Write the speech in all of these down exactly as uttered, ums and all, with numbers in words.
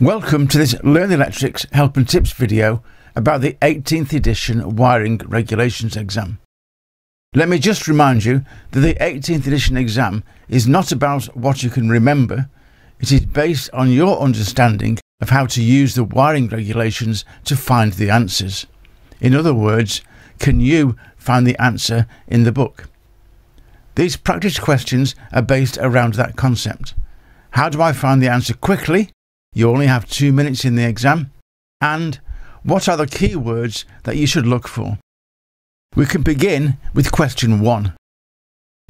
Welcome to this Learn Electrics help and tips video about the eighteenth edition wiring regulations exam. Let me just remind you that the eighteenth edition exam is not about what you can remember. It is based on your understanding of how to use the wiring regulations to find the answers. In other words, can you find the answer in the book? These practice questions are based around that concept. How do I find the answer quickly? You only have two minutes in the exam. And what are the key words that you should look for? We can begin with question one.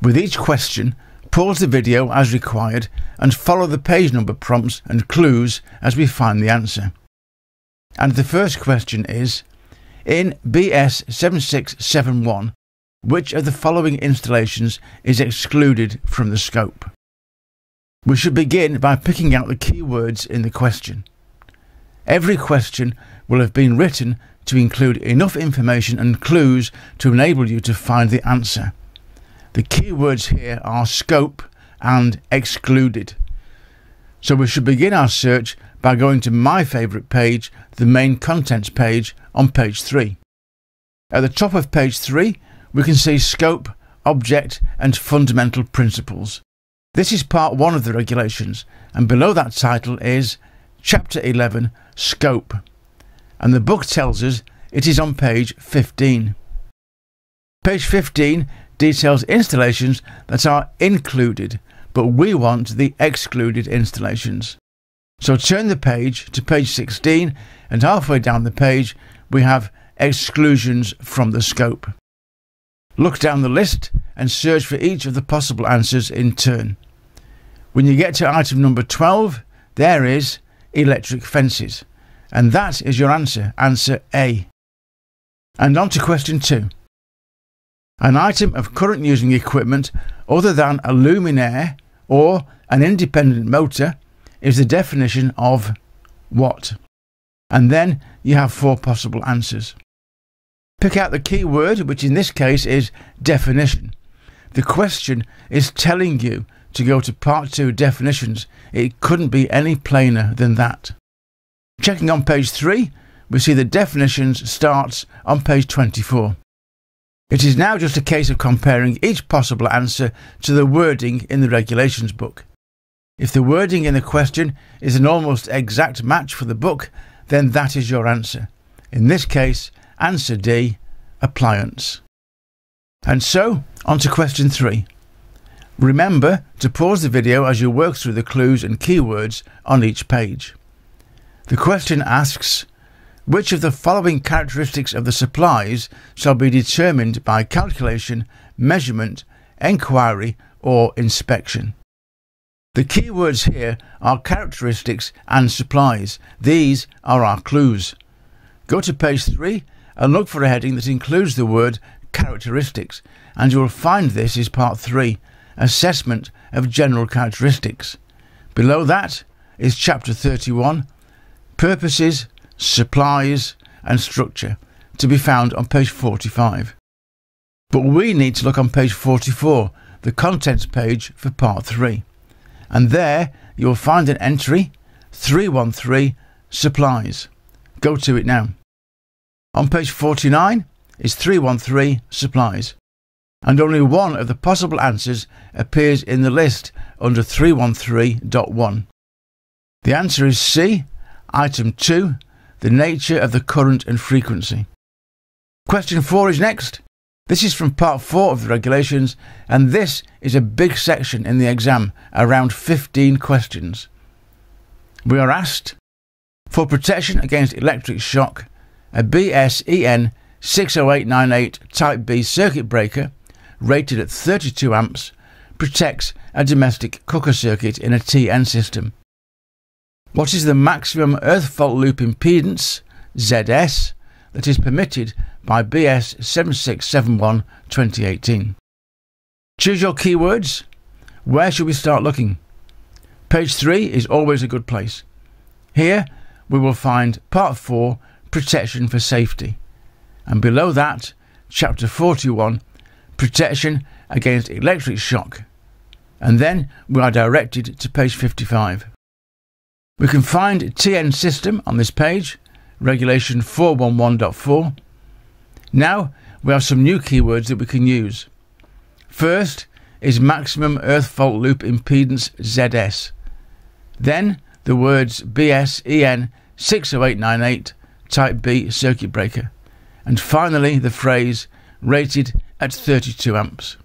With each question, pause the video as required and follow the page number prompts and clues as we find the answer. And the first question is, in B S seven six seven one, which of the following installations is excluded from the scope? We should begin by picking out the key words in the question. Every question will have been written to include enough information and clues to enable you to find the answer. The key words here are scope and excluded. So we should begin our search by going to my favourite page, the main contents page on page three. At the top of page three, we can see scope, object and fundamental principles. This is part one of the regulations, and below that title is Chapter eleven, Scope, and the book tells us it is on page fifteen. Page fifteen details installations that are included, but we want the excluded installations. So turn the page to page sixteen, and halfway down the page we have exclusions from the scope. Look down the list and search for each of the possible answers in turn. When you get to item number twelve, there is electric fences, and that is your answer, answer A. And on to question two. An item of current using equipment other than a luminaire or an independent motor is the definition of what? And then you have four possible answers. Pick out the key word, which in this case is definition. The question is telling you to go to part two, definitions. It couldn't be any plainer than that. Checking on page three, we see the definitions starts on page twenty-four. It is now just a case of comparing each possible answer to the wording in the regulations book. If the wording in the question is an almost exact match for the book, then that is your answer. In this case, answer D, appliance. And so, on to question three. Remember to pause the video as you work through the clues and keywords on each page. The question asks, which of the following characteristics of the supplies shall be determined by calculation, measurement, enquiry or inspection? The keywords here are characteristics and supplies. These are our clues. Go to page three and look for a heading that includes the word characteristics, and you will find this is part three, assessment of general characteristics. Below that is chapter thirty-one, purposes, supplies and structure, to be found on page forty-five. But we need to look on page forty-four, the contents page for part three, and there you will find an entry three one three supplies. Go to it now. On page forty-nine is three one three supplies, and only one of the possible answers appears in the list under three one three point one. The answer is C, item two, the nature of the current and frequency. Question four is next. This is from part four of the regulations, and this is a big section in the exam, around fifteen questions. We are asked, for protection against electric shock, a B S E N six oh eight nine eight type B circuit breaker rated at thirty-two amps protects a domestic cooker circuit in a T N system. What is the maximum earth fault loop impedance, Z S, that is permitted by B S seven six seven one twenty eighteen? Choose your keywords. Where should we start looking? Page three is always a good place. Here we will find part four, protection for safety, and below that chapter forty-one, protection against electric shock, and then we are directed to page fifty-five. We can find T N system on this page, regulation four one one point four. Now we have some new keywords that we can use. First is maximum earth fault loop impedance Z S. Then the words B S E N six oh eight nine eight type B circuit breaker. And finally the phrase rated at thirty-two amps.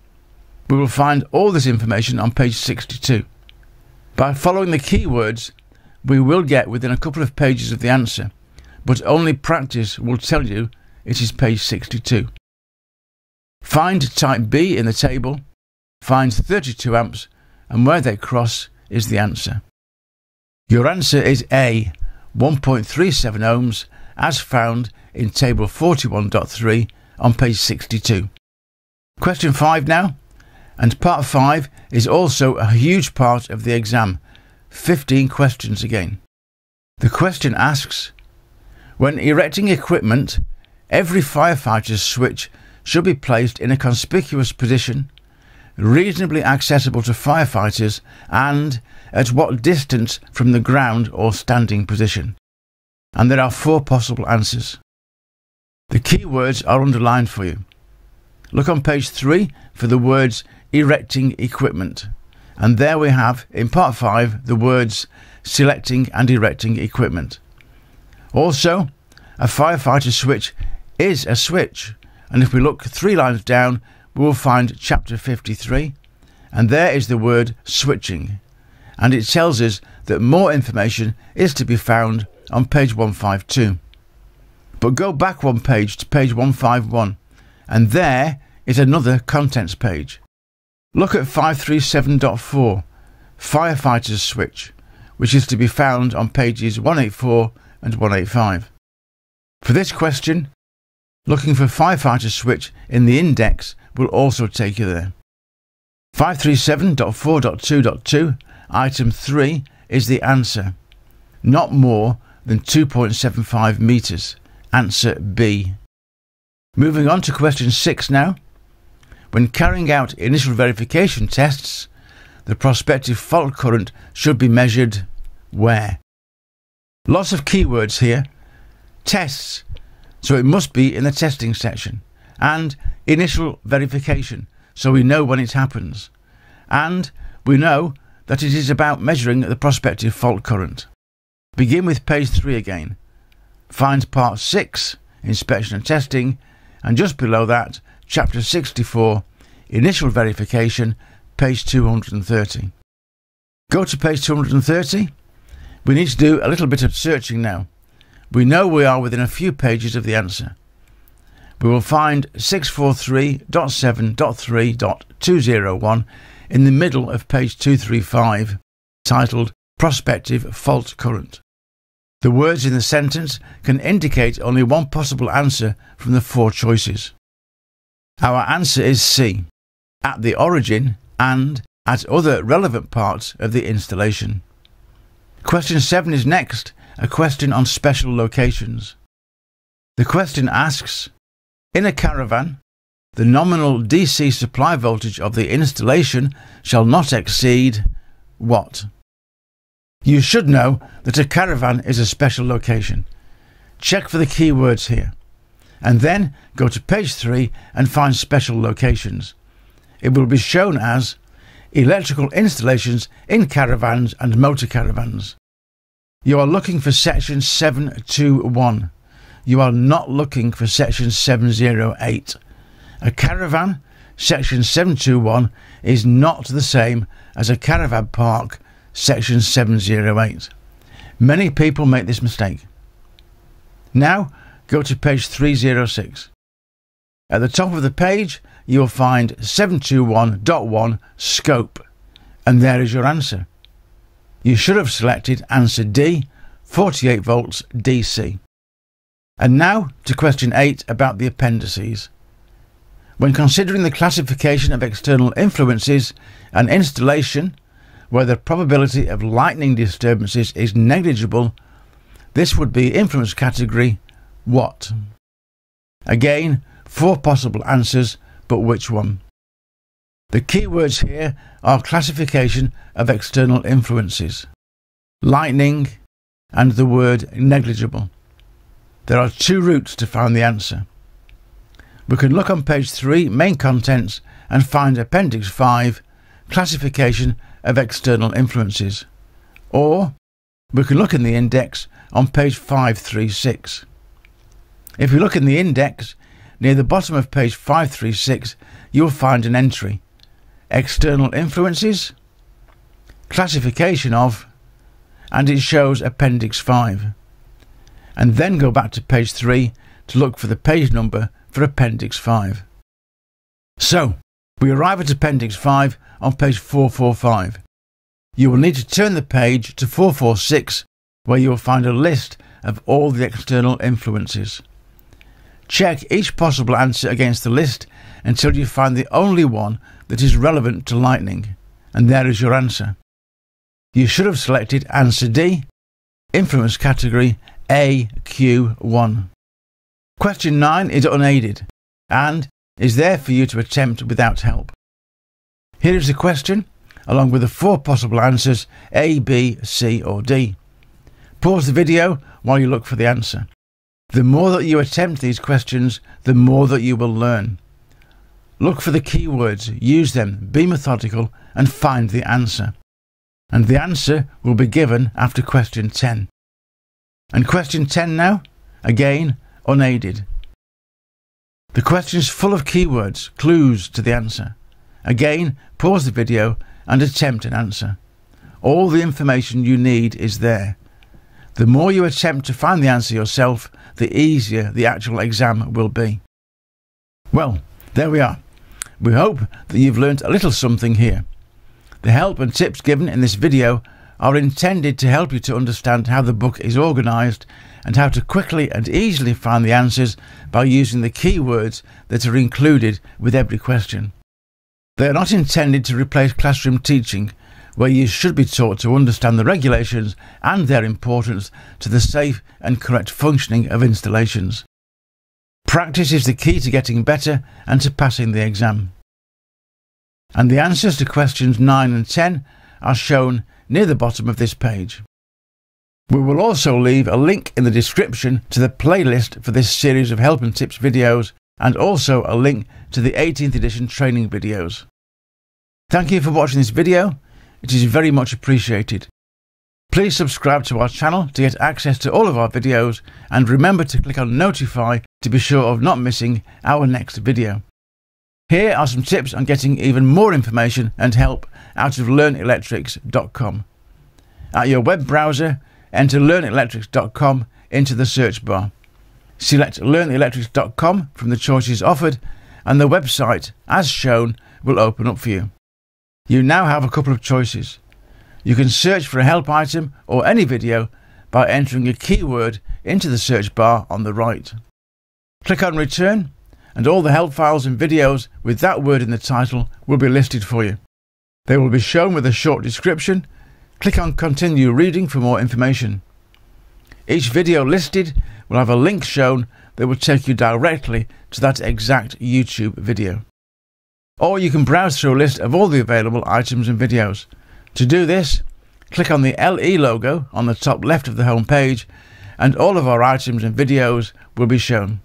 We will find all this information on page sixty-two. By following the keywords, we will get within a couple of pages of the answer, but only practice will tell you it is page sixty-two. Find type B in the table, find thirty-two amps, and where they cross is the answer. Your answer is A, one point three seven ohms, as found in table forty-one point three on page sixty-two. Question five now, and part five is also a huge part of the exam. fifteen questions again. The question asks, when erecting equipment, every firefighter's switch should be placed in a conspicuous position, reasonably accessible to firefighters, and at what distance from the ground or standing position? And there are four possible answers. The keywords are underlined for you. Look on page three for the words erecting equipment. And there we have, in part five, the words selecting and erecting equipment. Also, a firefighter switch is a switch, and if we look three lines down, we will find chapter fifty-three, and there is the word switching, and it tells us that more information is to be found on page one fifty-two. But go back one page to page one fifty-one, and there is another contents page. Look at five thirty-seven point four, Firefighters Switch, which is to be found on pages one eighty-four and one eighty-five. For this question, looking for Firefighters Switch in the index will also take you there. five thirty-seven point four point two point two, item three, is the answer. Not more than two point seven five meters. Answer B. Moving on to question six now. When carrying out initial verification tests, the prospective fault current should be measured where? Lots of keywords here. Tests, so it must be in the testing section. And initial verification, so we know when it happens. And we know that it is about measuring the prospective fault current. Begin with page three again. Find part six, inspection and testing, and just below that, chapter sixty-four, initial verification, page two hundred thirty. Go to page two hundred thirty. We need to do a little bit of searching now. We know we are within a few pages of the answer. We will find six forty-three point seven point three point two oh one in the middle of page two thirty-five, titled Prospective Fault Current. The words in the sentence can indicate only one possible answer from the four choices. Our answer is C, at the origin and at other relevant parts of the installation. Question seven is next, a question on special locations. The question asks, in a caravan, the nominal D C supply voltage of the installation shall not exceed what? You should know that a caravan is a special location. Check for the keywords here. And then go to page three and find special locations. It will be shown as electrical installations in caravans and motor caravans. You are looking for section seven two one. You are not looking for section seven oh eight. A caravan, section seven two one, is not the same as a caravan park, section seven oh eight. Many people make this mistake. Now, go to page three oh six. At the top of the page, you will find seven twenty-one point one scope, and there is your answer. You should have selected answer D, forty-eight volts D C. And now to question eight about the appendices. When considering the classification of external influences, an installation where the probability of lightning disturbances is negligible, this would be influence category what? Again, four possible answers, but which one? The keywords here are classification of external influences. Lightning, and the word negligible. There are two routes to find the answer. We can look on page three, Main Contents, and find Appendix five, Classification of External Influences. Or, we can look in the index on page five three six. If you look in the index, near the bottom of page five three six, you will find an entry. External Influences, Classification of, and it shows Appendix five. And then go back to page three to look for the page number for Appendix five. So, we arrive at Appendix five on page four four five. You will need to turn the page to four four six, where you will find a list of all the external influences. Check each possible answer against the list until you find the only one that is relevant to lightning, and there is your answer. You should have selected answer D, influence category A Q one. Question nine is unaided and is there for you to attempt without help. Here is the question, along with the four possible answers A, B, C or D. Pause the video while you look for the answer. The more that you attempt these questions, the more that you will learn. Look for the keywords, use them, be methodical and find the answer. And the answer will be given after question ten. And question ten now, again unaided. The question is full of keywords, clues to the answer. Again, pause the video and attempt an answer. All the information you need is there. The more you attempt to find the answer yourself, the easier the actual exam will be. Well, there we are. We hope that you've learnt a little something here. The help and tips given in this video are intended to help you to understand how the book is organised and how to quickly and easily find the answers by using the keywords that are included with every question. They are not intended to replace classroom teaching, where you should be taught to understand the regulations and their importance to the safe and correct functioning of installations. Practice is the key to getting better and to passing the exam. And the answers to questions nine and ten are shown near the bottom of this page. We will also leave a link in the description to the playlist for this series of help and tips videos, and also a link to the eighteenth edition training videos. Thank you for watching this video, it is very much appreciated. Please subscribe to our channel to get access to all of our videos, and remember to click on notify to be sure of not missing our next video. Here are some tips on getting even more information and help out of learn electrics dot com. At your web browser, enter learn electrics dot com into the search bar. Select learn electrics dot com from the choices offered and the website, as shown, will open up for you. You now have a couple of choices. You can search for a help item or any video by entering a keyword into the search bar on the right. Click on return and all the help files and videos with that word in the title will be listed for you. They will be shown with a short description. Click on continue reading for more information. Each video listed will have a link shown that will take you directly to that exact YouTube video. Or you can browse through a list of all the available items and videos. To do this, click on the L E logo on the top left of the home page and all of our items and videos will be shown.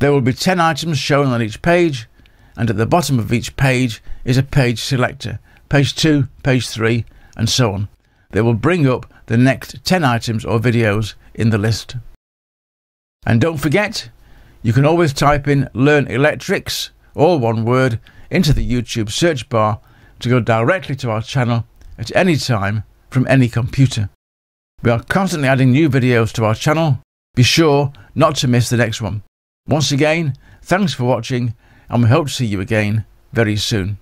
There will be ten items shown on each page, and at the bottom of each page is a page selector, page two, page three and so on. They will bring up the next ten items or videos in the list. And don't forget, you can always type in Learn Electrics, all one word, into the YouTube search bar to go directly to our channel at any time from any computer. We are constantly adding new videos to our channel. Be sure not to miss the next one. Once again, thanks for watching, and we hope to see you again very soon.